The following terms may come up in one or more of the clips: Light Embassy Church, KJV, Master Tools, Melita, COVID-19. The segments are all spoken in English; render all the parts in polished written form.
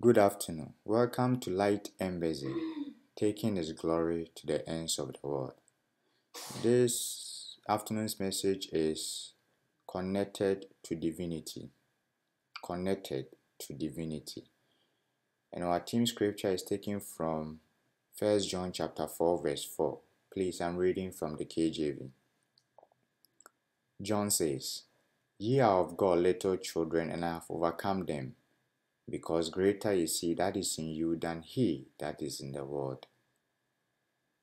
Good afternoon. Welcome to Light Embassy, taking His glory to the ends of the world. This afternoon's message is connected to divinity. Connected to divinity. And our team scripture is taken from 1 John chapter 4 verse 4. Please, I'm reading from the KJV. John says, "Ye are of God, little children, and I have overcome them, because greater is He that is in you than he that is in the world."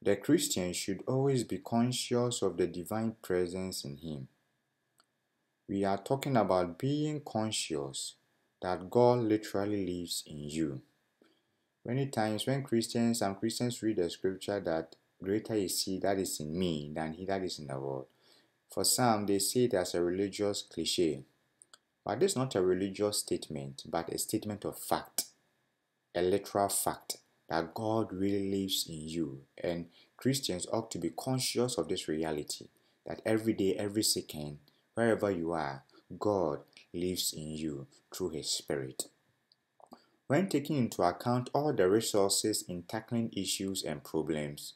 The Christian should always be conscious of the divine presence in him. We are talking about being conscious that God literally lives in you. Many times when Christians read the scripture that greater is He that is in me than he that is in the world, for some, they see it as a religious cliche. But this is not a religious statement, but a statement of fact, a literal fact that God really lives in you. And Christians ought to be conscious of this reality, that every day, every second, wherever you are, God lives in you through His Spirit. When taking into account all the resources in tackling issues and problems,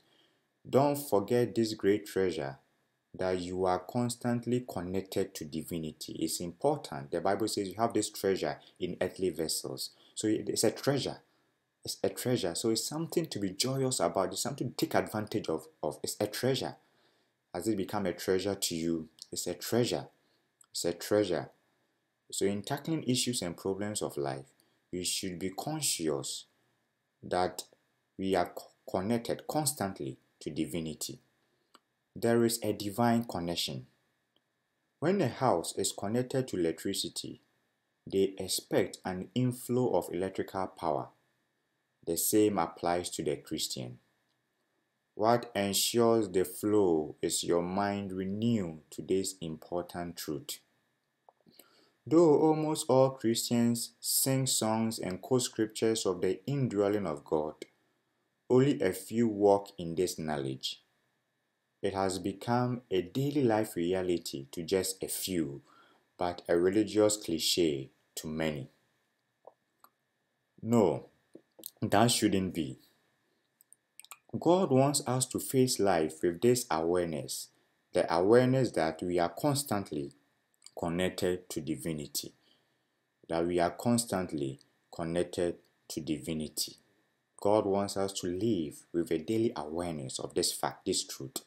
don't forget this great treasure, that you are constantly connected to divinity. It's important. The Bible says you have this treasure in earthly vessels. So it's a treasure. It's a treasure. So it's something to be joyous about. It's something to take advantage of. It's a treasure. Has it become a treasure to you? It's a treasure. It's a treasure. So in tackling issues and problems of life, we should be conscious that we are connected constantly to divinity. There is a divine connection. When a house is connected to electricity, they expect an inflow of electrical power. The same applies to the Christian. What ensures the flow is your mind renewed to this important truth. Though almost all Christians sing songs and quote scriptures of the indwelling of God, only a few walk in this knowledge. It has become a daily life reality to just a few, but a religious cliche to many. No, that shouldn't be. God wants us to face life with this awareness, the awareness that we are constantly connected to divinity, that we are constantly connected to divinity. God wants us to live with a daily awareness of this fact, this truth.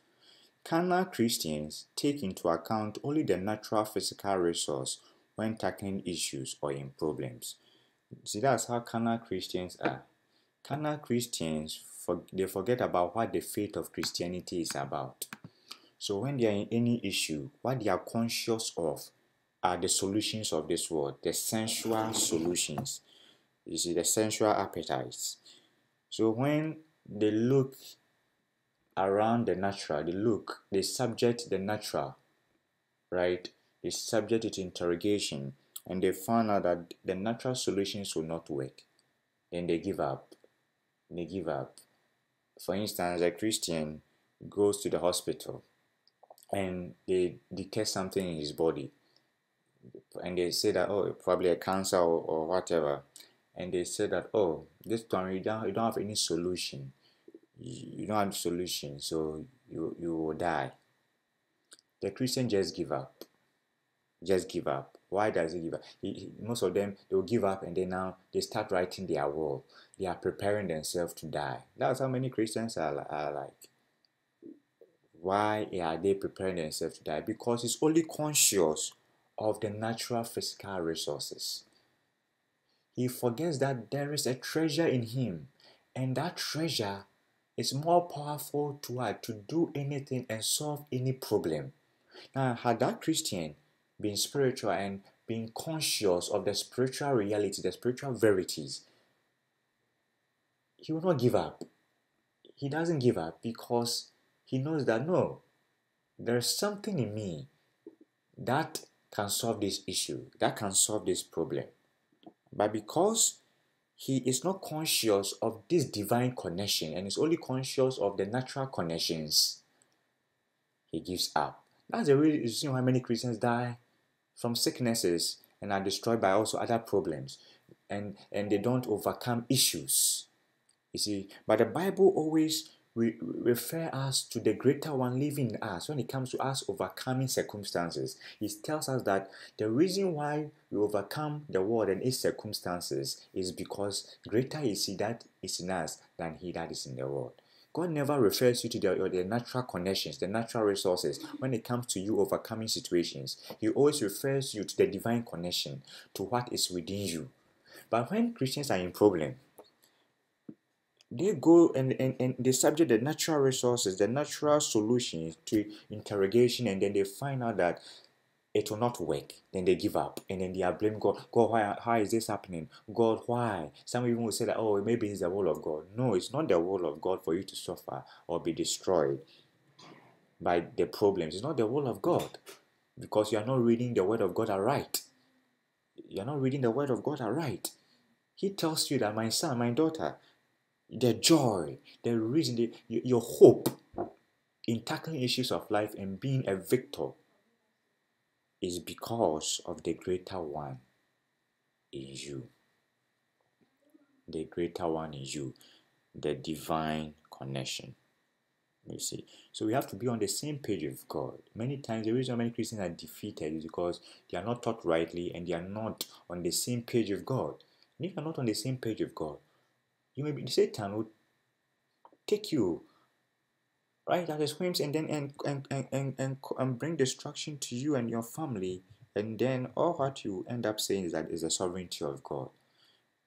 Carnal Christians take into account only the natural physical resource when tackling issues or in problems. See, that's how carnal Christians are. Carnal Christians, they forget about what the faith of Christianity is about. So when they are in any issue, what they are conscious of are the solutions of this world, the sensual solutions. You see, the sensual appetites. So when they look around the natural, they subject the natural, right? They subject it to interrogation, and they found out that the natural solutions will not work. Then they give up. They give up. For instance, a Christian goes to the hospital and they detect something in his body, and they say that, oh, probably a cancer or whatever, and they say that, oh, this time you don't have any solution. You don't have solution, so you will die. The Christian just give up. Just give up. Why does he give up? Most of them, they will give up, and then now they start writing their will. They are preparing themselves to die. That's how many Christians are like. Why are they preparing themselves to die? Because it's only conscious of the natural physical resources. He forgets that there is a treasure in him, and that treasure, it's more powerful to do anything and solve any problem. Now, had that Christian been spiritual and been conscious of the spiritual reality, the spiritual verities, he would not give up. He doesn't give up because he knows that, no, there's something in me that can solve this issue, that can solve this problem. But because he is not conscious of this divine connection and is only conscious of the natural connections, he gives up. That's the reason why many Christians die from sicknesses and are destroyed by also other problems. and they don't overcome issues. You see, but the Bible always refers us to the greater one living in us. When it comes to us overcoming circumstances, it tells us that the reason why we overcome the world and its circumstances is because greater is he that is in us than he that is in the world. God never refers you to the natural connections, the natural resources. When it comes to you overcoming situations, he always refers you to the divine connection, to what is within you. But when Christians are in problem, they go and they subject the natural resources, the natural solutions to interrogation, and then they find out that it will not work. Then they give up, and then they are blaming God. God, why is this happening? God, why? Some even will say that, oh, maybe it's the will of God. No, it's not the will of God for you to suffer or be destroyed by the problems. It's not the will of God, because you are not reading the word of God aright. You're not reading the word of God aright. He tells you that, my son, my daughter, the joy, the reason, your hope in tackling issues of life and being a victor is because of the greater one in you. The greater one in you. The divine connection. You see. So we have to be on the same page with God. Many times the reason many Christians are defeated is because they are not taught rightly and they are not on the same page with God. And if you are not on the same page with God, you may be, Satan will take you right at his whims and then and bring destruction to you and your family, and then all what you end up saying is that is the sovereignty of God.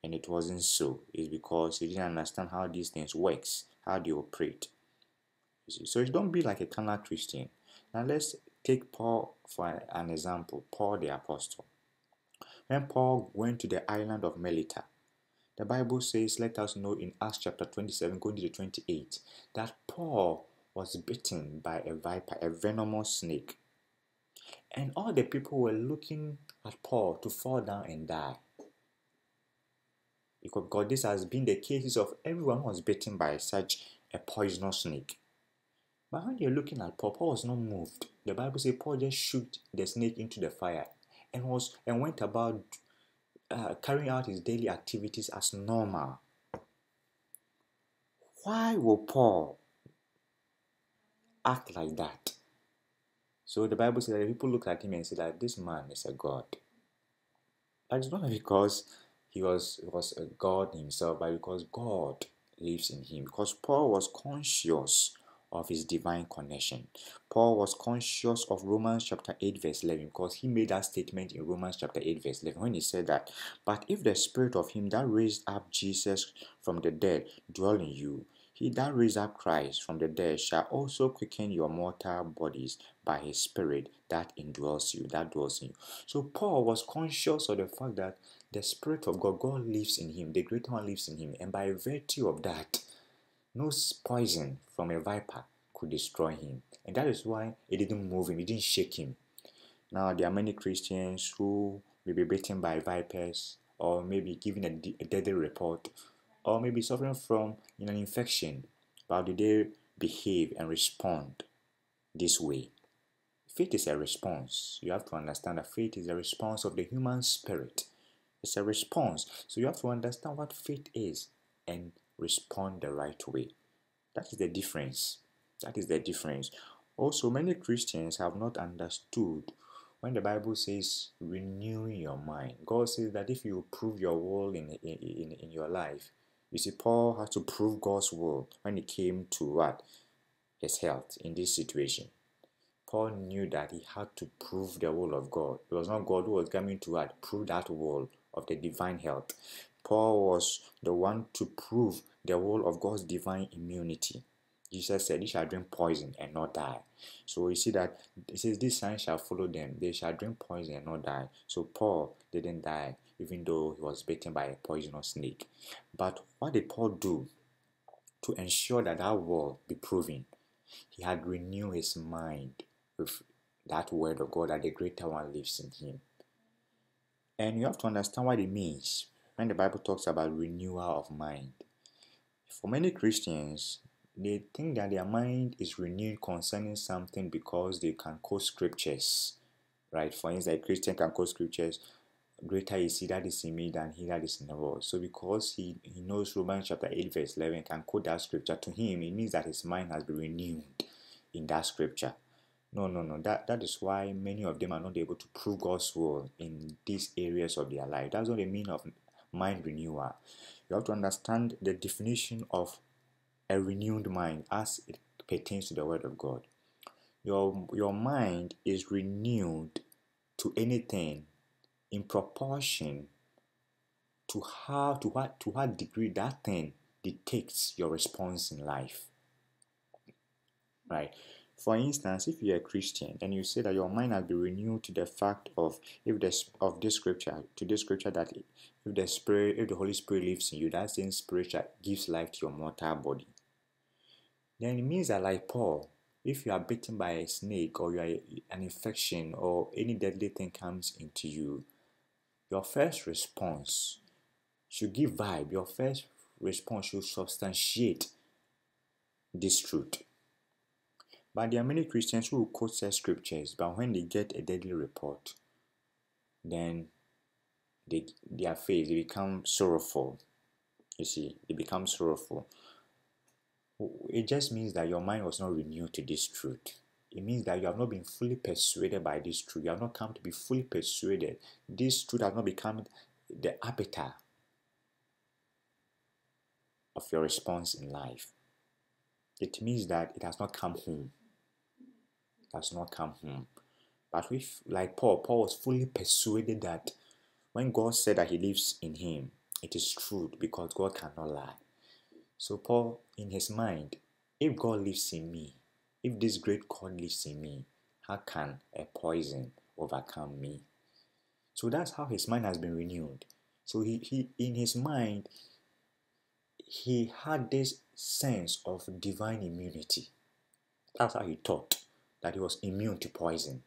And it wasn't so. It's because you didn't understand how these things works, how they operate. You see? So don't be like a carnal Christian. Now let's take Paul for an example, Paul the Apostle. When Paul went to the island of Melita, the Bible says, let us know in Acts chapter 27, going to 28, that Paul was bitten by a viper, a venomous snake. And all the people were looking at Paul to fall down and die. Because God, this has been the cases of everyone who was bitten by such a poisonous snake. But when you're looking at Paul, Paul was not moved. The Bible says Paul just shoot the snake into the fire and went about carrying out his daily activities as normal. Why will Paul act like that? So the Bible says that people look at him and say that this man is a god. But it's not because he was a god himself, but because God lives in him. Because Paul was conscious of his divine connection. Paul was conscious of Romans chapter 8 verse 11, because he made that statement in Romans chapter 8 verse 11 when he said that, but if the spirit of him that raised up Jesus from the dead dwell in you, he that raised up Christ from the dead shall also quicken your mortal bodies by his spirit that indwells you, that dwells in you. So Paul was conscious of the fact that the spirit of God, God lives in him, the greater one lives in him, and by virtue of that, no poison from a viper could destroy him. And that is why it didn't move him, it didn't shake him. Now, there are many Christians who may be bitten by vipers, or maybe given a deadly report, or maybe suffering from an infection. But do they behave and respond this way? Faith is a response. You have to understand that faith is a response of the human spirit. It's a response. So you have to understand what faith is and respond the right way. That is the difference. That is the difference. Also, many Christians have not understood when the Bible says renewing your mind. God says that if you prove your will in your life, you see, Paul had to prove God's will when it came to what? His health in this situation. Paul knew that he had to prove the will of God. It was not God who was coming to what? Prove that will of the divine health. Paul was the one to prove the role of God's divine immunity. Jesus said, "They shall drink poison and not die." So you see that it says, "This sign shall follow them; they shall drink poison and not die." So Paul didn't die, even though he was bitten by a poisonous snake. But what did Paul do to ensure that that word be proven? He had renewed his mind with that word of God, that the greater one lives in him. And you have to understand what it means when the Bible talks about renewal of mind. For many Christians, they think that their mind is renewed concerning something because they can quote scriptures, right? For instance, a Christian can quote scriptures greater is he that is in me than he that is in the world. So because he knows Romans chapter 8 verse 11, can quote that scripture to him, it means that his mind has been renewed in that scripture. No. That is why many of them are not able to prove God's word in these areas of their life. That's what they mean of mind renewal. You have to understand the definition of a renewed mind as it pertains to the word of God. Your mind is renewed to anything in proportion to how to what degree that thing dictates your response in life. Right? For instance, if you're a Christian and you say that your mind has been renewed to the fact of this scripture that if the Holy Spirit lives in you, that same spirit that gives life to your mortal body, then it means that, like Paul, if you are bitten by a snake or you are an infection or any deadly thing comes into you, your first response should give vibe. Your first response should substantiate this truth. But there are many Christians who quote their scriptures, but when they get a deadly report, then their face become sorrowful. You see, they become sorrowful. It just means that your mind was not renewed to this truth. It means that you have not been fully persuaded by this truth. You have not come to be fully persuaded. This truth has not become the arbiter of your response in life. It means that it has not come home. Has not come home. But if, like Paul was fully persuaded that when God said that he lives in him, it is true because God cannot lie. So Paul, in his mind, if God lives in me, if this great God lives in me, how can a poison overcome me? So that's how his mind has been renewed. So in his mind, he had this sense of divine immunity. That's how he thought, that he was immune to poison.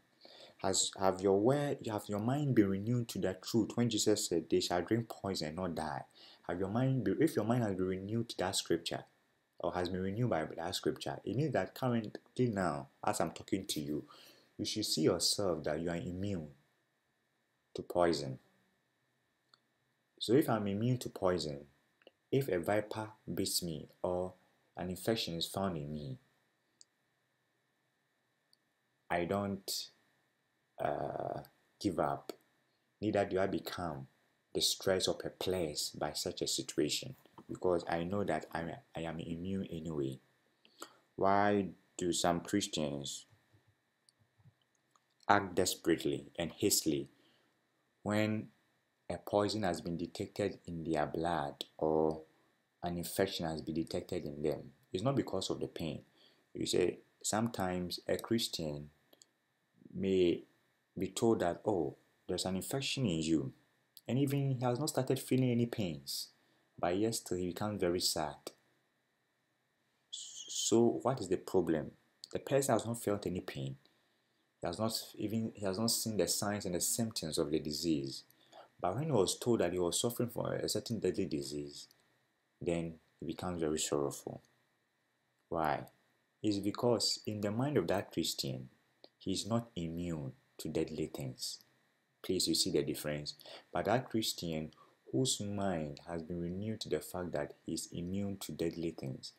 Have your mind been renewed to that truth when Jesus said they shall drink poison and not die? If your mind has been renewed to that scripture, or has been renewed by that scripture, it means that currently now, as I'm talking to you, you should see yourself that you are immune to poison. So if I'm immune to poison, if a viper bites me or an infection is found in me, I don't give up, neither do I become distressed or perplexed by such a situation, because I know that I am immune anyway. Why do some Christians act desperately and hastily when a poison has been detected in their blood or an infection has been detected in them? It's not because of the pain. You say sometimes a Christian may be told that, oh, there's an infection in you, and even he has not started feeling any pains, but yet still he becomes very sad. So what is the problem? The person has not felt any pain. He has not seen the signs and the symptoms of the disease. But when he was told that he was suffering from a certain deadly disease, then he becomes very sorrowful. Why? It's because in the mind of that Christian, he is not immune to deadly things. Please, you see the difference. But that Christian whose mind has been renewed to the fact that he is immune to deadly things,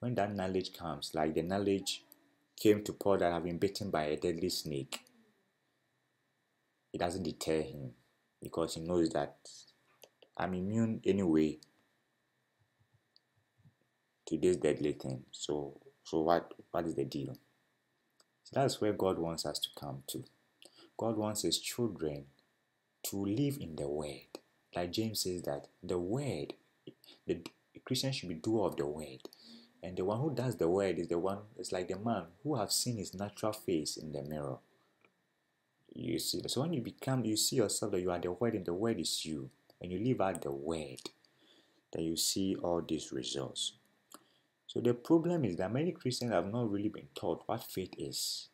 when that knowledge comes, like the knowledge came to Paul that had been bitten by a deadly snake, it doesn't deter him. Because he knows that I'm immune anyway to this deadly thing. So what is the deal? So that's where God wants us to come to. God wants his children to live in the word. Like James says that the word, the Christian should be doer of the word. And the one who does the word is the one, it's like the man who has seen his natural face in the mirror. You see, so when you see yourself that you are the word and the word is you, and you live out the word, that you see all these results. So the problem is that many Christians have not really been taught what faith is,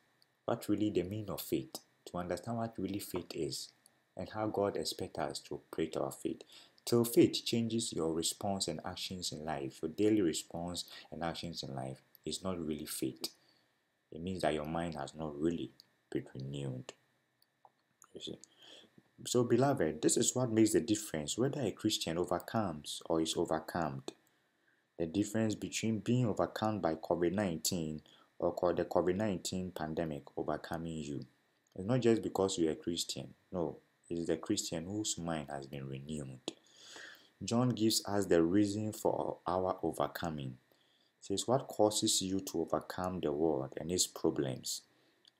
what really the meaning of faith, to understand what really faith is, and how God expects us to operate our faith. Till faith changes your response and actions in life, your daily response and actions in life is not really faith. It means that your mind has not really been renewed. You see, So, beloved, this is what makes the difference whether a Christian overcomes or is overcome. The difference between being overcome by COVID-19 or the COVID-19 pandemic overcoming you. It's not just because you're a Christian. No, it is the Christian whose mind has been renewed. John gives us the reason for our overcoming. It says, what causes you to overcome the world and its problems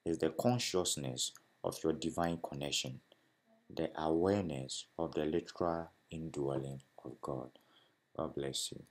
is the consciousness of your divine connection, the awareness of the literal indwelling of God. God bless you.